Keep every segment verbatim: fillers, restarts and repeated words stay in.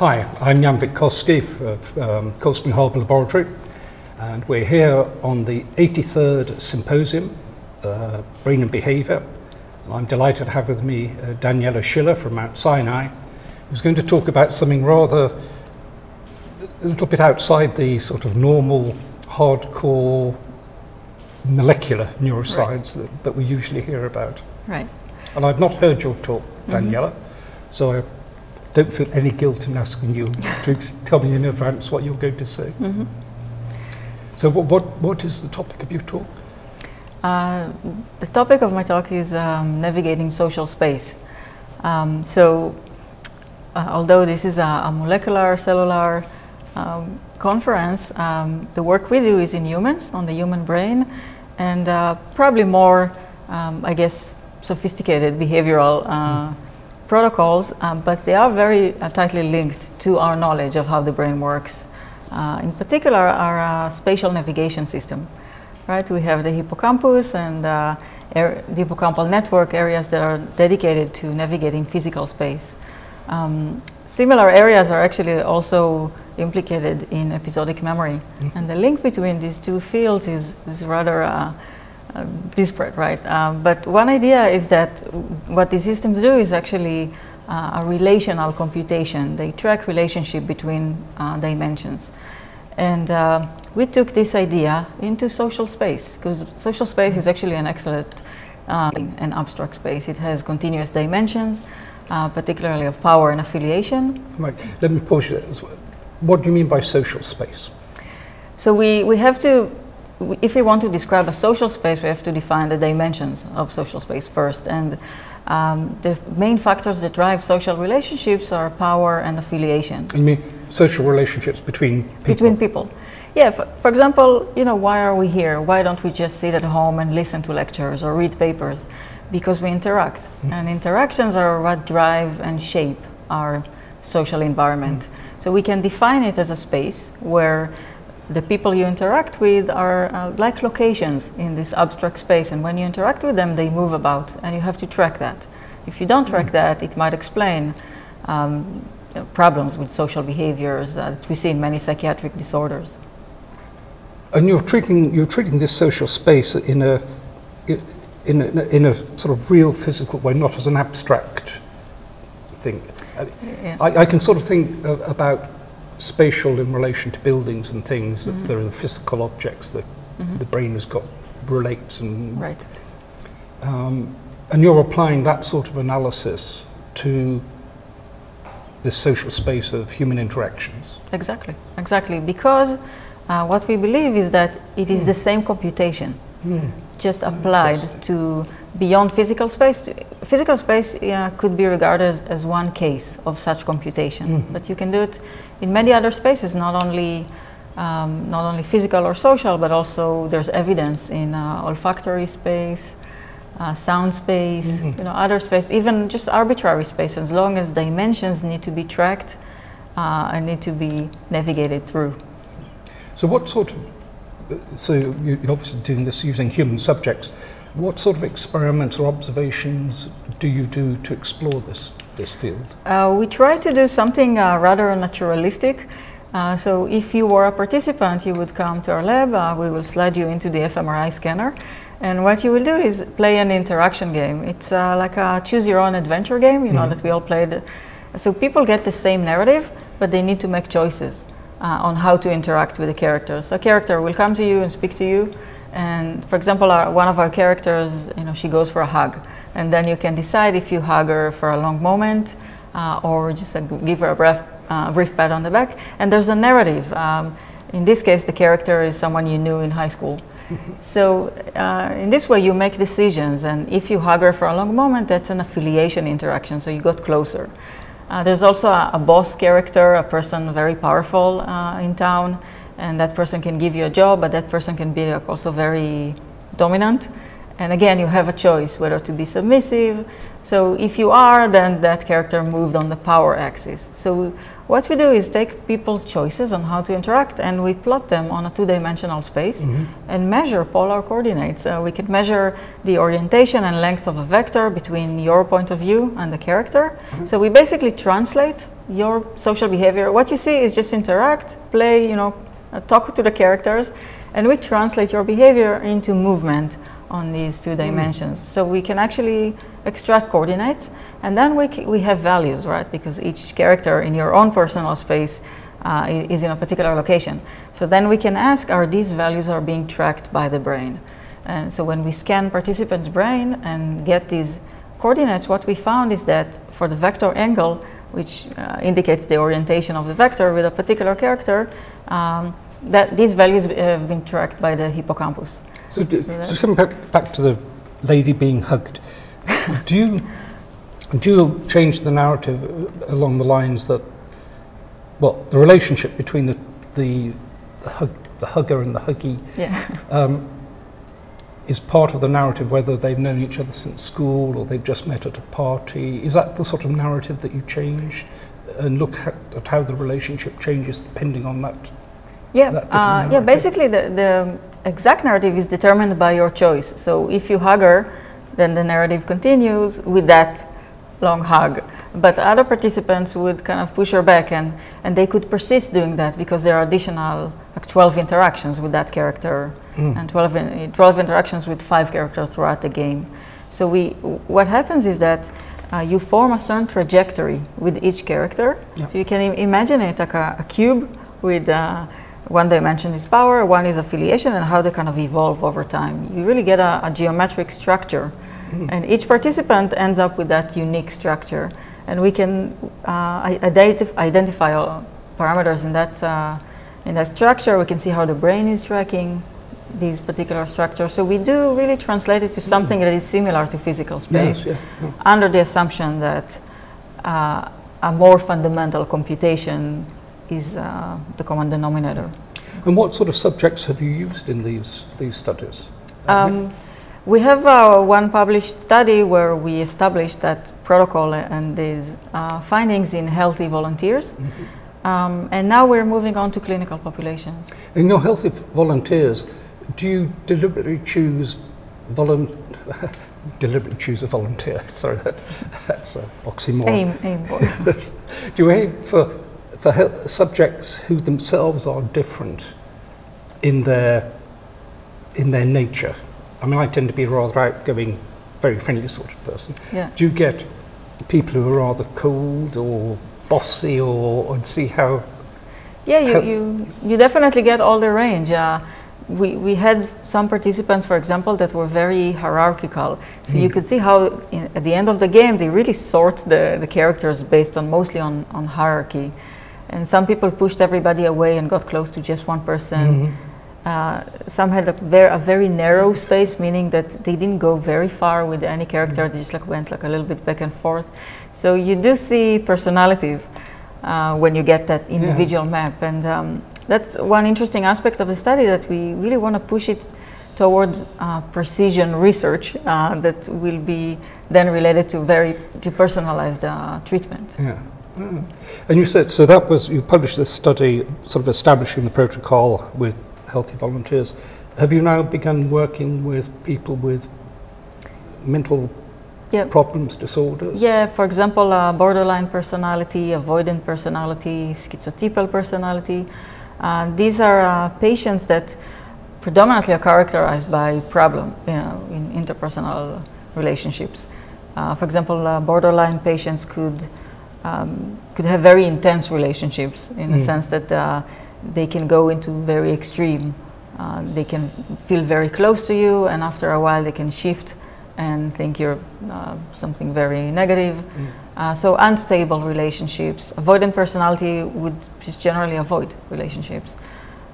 Hi, I'm Jan Witkowski of um, Colston Harbour Laboratory, and we're here on the eighty-third Symposium, uh, Brain and Behaviour. And I'm delighted to have with me uh, Daniela Schiller from Mount Sinai, who's going to talk about something rather a little bit outside the sort of normal, hardcore, molecular neuroscience right. that, that we usually hear about. Right. And I've not heard your talk, Daniela, mm-hmm. so I don't feel any guilt in asking you to tell me in advance what you're going to say. Mm-hmm. So what, what, what is the topic of your talk? Uh, the topic of my talk is um, navigating social space. Um, so uh, although this is a, a molecular, cellular um, conference, um, the work we do is in humans, on the human brain, and uh, probably more, um, I guess, sophisticated behavioral uh, mm. protocols, um, but they are very uh, tightly linked to our knowledge of how the brain works. Uh, in particular, our uh, spatial navigation system, right? We have the hippocampus and uh, the hippocampal network, areas that are dedicated to navigating physical space. Um, similar areas are actually also implicated in episodic memory. Mm-hmm. And the link between these two fields is, is rather uh, Uh, disparate, right? Uh, but one idea is that what these systems do is actually uh, a relational computation. They track relationship between uh, dimensions. And uh, we took this idea into social space, because social space is actually an excellent uh, and abstract space. It has continuous dimensions, uh, particularly of power and affiliation. Right. Let me pause you there. What do you mean by social space? So we, we have to if we want to describe a social space, we have to define the dimensions of social space first. And um, the main factors that drive social relationships are power and affiliation. You mean social relationships between people? Between people. Yeah, for, for example, you know, why are we here? Why don't we just sit at home and listen to lectures or read papers? Because we interact. Mm. And interactions are what drive and shape our social environment. Mm. So we can define it as a space where the people you interact with are uh, like locations in this abstract space, and when you interact with them, they move about, and you have to track that. If you don't track that, it might explain um, problems with social behaviors uh, that we see in many psychiatric disorders. And you're treating you're treating this social space in a in a, in a sort of real physical way, not as an abstract thing. Yeah. I, I can sort of think of, about. spatial in relation to buildings and things, mm-hmm. that there are the physical objects that mm-hmm. the brain has got relates and right. Um, and you're applying that sort of analysis to the social space of human interactions. Exactly, exactly, because uh, what we believe is that it mm. is the same computation, mm. just applied to beyond physical space. To physical space uh, could be regarded as, as one case of such computation, mm-hmm. but you can do it in many other spaces, not only um, not only physical or social, but also there's evidence in uh, olfactory space, uh, sound space, mm-hmm. you know, other space, even just arbitrary space, as long as dimensions need to be tracked uh, and need to be navigated through. So what sort of, so you're obviously doing this using human subjects. What sort of experiments or observations do you do to explore this, this field? Uh, we try to do something uh, rather naturalistic. Uh, so if you were a participant, you would come to our lab. Uh, we will slide you into the fMRI scanner. And what you will do is play an interaction game. It's uh, like a choose your own adventure game, you mm-hmm. know, that we all played. So people get the same narrative, but they need to make choices uh, on how to interact with the characters. So a character will come to you and speak to you. And for example, our, one of our characters, you know, she goes for a hug, and then you can decide if you hug her for a long moment uh, or just uh, give her a brief, uh, brief pat on the back. And there's a narrative. Um, in this case, the character is someone you knew in high school. Mm-hmm. So uh, in this way, you make decisions. And if you hug her for a long moment, that's an affiliation interaction. So you got closer. Uh, there's also a, a boss character, a person very powerful uh, in town. And that person can give you a job, but that person can be also very dominant. And again, you have a choice whether to be submissive. So if you are, then that character moved on the power axis. So what we do is take people's choices on how to interact, and we plot them on a two-dimensional space mm-hmm. and measure polar coordinates. Uh, we can measure the orientation and length of a vector between your point of view and the character. Mm-hmm. So we basically translate your social behavior. What you see is just interact, play, you know, uh, talk to the characters, and we translate your behavior into movement on these two dimensions. Mm. So we can actually extract coordinates, and then we, c we have values, right? Because each character in your own personal space uh, is in a particular location. So then we can ask, are these values are being tracked by the brain? And so when we scan participants' brain and get these coordinates, what we found is that for the vector angle, which uh, indicates the orientation of the vector with a particular character, um, that these values have been tracked by the hippocampus. So, do, so just coming back, back to the lady being hugged, do you do you change the narrative along the lines that, well, the relationship between the the, the, hug, the hugger and the huggy, yeah, um, is part of the narrative, whether they've known each other since school or they've just met at a party? Is that the sort of narrative that you change and look at, at how the relationship changes depending on that? Yeah, that uh, yeah. Basically, the, the exact narrative is determined by your choice. So if you hug her, then the narrative continues with that long hug. But other participants would kind of push her back, and, and they could persist doing that because there are additional like twelve interactions with that character, mm, and twelve, in, twelve interactions with five characters throughout the game. So we, what happens is that uh, you form a certain trajectory with each character. Yep. So you can im imagine it like a, a cube with uh, one dimension is power, one is affiliation, and how they kind of evolve over time. You really get a, a geometric structure, mm, and each participant ends up with that unique structure. And we can uh, identif identify all parameters in that, uh, in that structure. We can see how the brain is tracking these particular structures. So we do really translate it to something, mm, that is similar to physical space, yes, yeah, yeah, under the assumption that uh, a more fundamental computation is uh, the common denominator. And what sort of subjects have you used in these, these studies? Um, We have uh, one published study where we established that protocol and these uh, findings in healthy volunteers. Mm-hmm. um, and now we're moving on to clinical populations. In your healthy volunteers, do you deliberately choose volun- deliberately choose a volunteer? Sorry, that, that's an oxymoron. Aim, aim for. Do you aim for, for subjects who themselves are different in their, in their nature? I mean, I tend to be a rather outgoing, very friendly sort of person. Yeah. Do you get people who are rather cold or bossy, or, or see how? Yeah, you, how you, you definitely get all the range. Uh, we, we had some participants, for example, that were very hierarchical. So mm. you could see how in, at the end of the game, they really sort the, the characters based on mostly on, on hierarchy. And some people pushed everybody away and got close to just one person. Mm. Uh, some had a very, a very narrow space, meaning that they didn't go very far with any character. They just like went like a little bit back and forth. So you do see personalities uh, when you get that individual, yeah, map, and um, that's one interesting aspect of the study, that we really want to push it toward uh, precision research uh, that will be then related to very to personalized uh, treatment. Yeah. Mm. And you said so that was you published this study sort of establishing the protocol with healthy volunteers. Have you now begun working with people with mental, yeah, problems, disorders? Yeah, for example, uh, borderline personality, avoidant personality, schizotypal personality. Uh, these are uh, patients that predominantly are characterized by problem, you know, in interpersonal relationships. Uh, for example, uh, borderline patients could um, could have very intense relationships in mm. the sense that uh, they can go into very extreme. Uh, they can feel very close to you, and after a while they can shift and think you're uh, something very negative. Mm. Uh, so unstable relationships. Avoidant personality would just generally avoid relationships.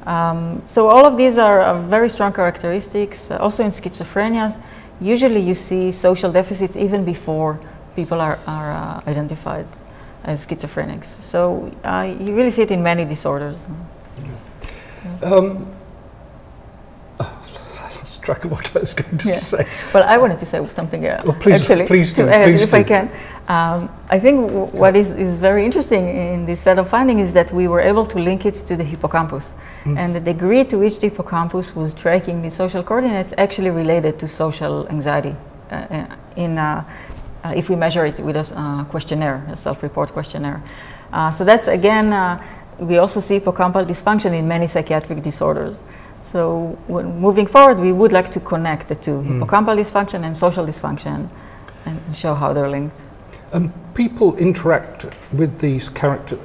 Um, so all of these are uh, very strong characteristics. Uh, also in schizophrenia, usually you see social deficits even before people are, are uh, identified as schizophrenics. So uh, you really see it in many disorders. Um, oh, I lost track of what I was going to yeah. say. Well, I wanted to say something else. Uh, oh, please, actually, please do. To, uh, please if do. I can. Um, I think w what is, is very interesting in this set of findings is that we were able to link it to the hippocampus. Mm. And the degree to which the hippocampus was tracking the social coordinates actually related to social anxiety. Uh, in uh, uh, if we measure it with a uh, questionnaire, a self-report questionnaire. Uh, so that's again, uh, we also see hippocampal dysfunction in many psychiatric disorders. So when moving forward, we would like to connect the two, mm. hippocampal dysfunction and social dysfunction, and show how they're linked. And people interact with these characters.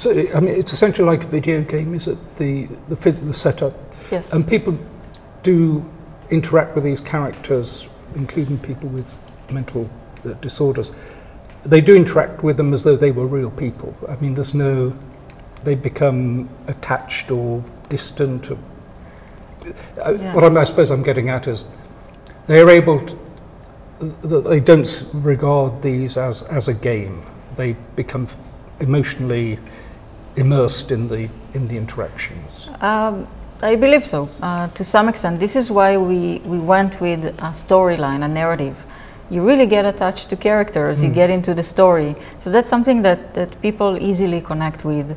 So, I mean, it's essentially like a video game, is it? The the, the setup. Yes. And people do interact with these characters, including people with mental uh, disorders. They do interact with them as though they were real people. I mean, there's no, they become attached or distant. Or, uh, yeah. What I'm, I suppose I'm getting at is they're able to, th they don't regard these as, as a game. They become f emotionally immersed in the, in the interactions. Um, I believe so, uh, to some extent. This is why we, we went with a storyline, a narrative. You really get attached to characters, mm. you get into the story. So that's something that, that people easily connect with.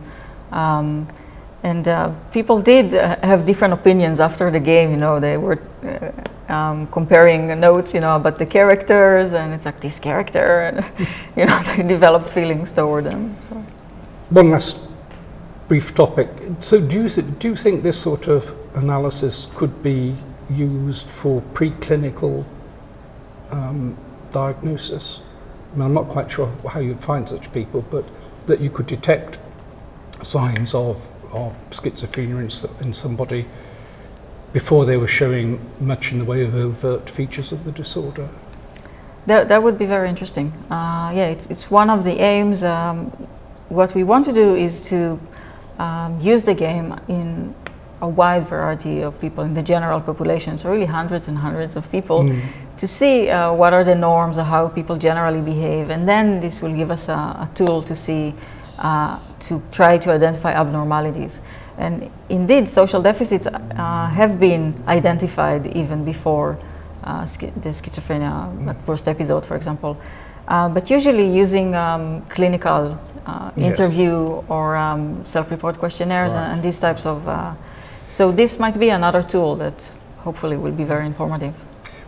Um, and uh, people did uh, have different opinions after the game, you know, they were uh, um, comparing notes, you know, about the characters, and it's like this character, and you know, they developed feelings toward them. So. One last brief topic. So do you, th do you think this sort of analysis could be used for preclinical Um, diagnosis? I mean, I'm not quite sure how you'd find such people, but that you could detect signs of, of schizophrenia in, so, in somebody before they were showing much in the way of overt features of the disorder. That, that would be very interesting. Uh, yeah, it's, it's one of the aims. Um, what we want to do is to um, use the game in a wide variety of people in the general population, so really hundreds and hundreds of people, mm. to see uh, what are the norms of how people generally behave, and then this will give us a, a tool to see, uh, to try to identify abnormalities. And indeed, social deficits uh, have been identified even before uh, schi the schizophrenia mm. like first episode, for example. Uh, but usually using um, clinical uh, yes. interview or um, self-report questionnaires right. and, and these types of uh, So this might be another tool that hopefully will be very informative.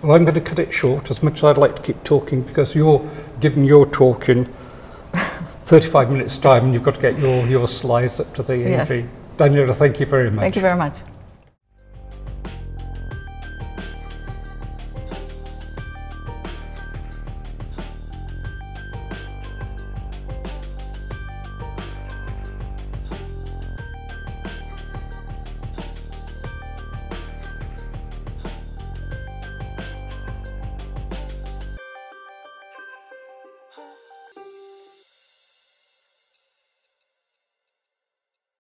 Well, I'm going to cut it short, as much as I'd like to keep talking, because you're giving your talk in thirty-five minutes time, and you've got to get your, your slides up to the yes. E V. Daniela, thank you very much. Thank you very much.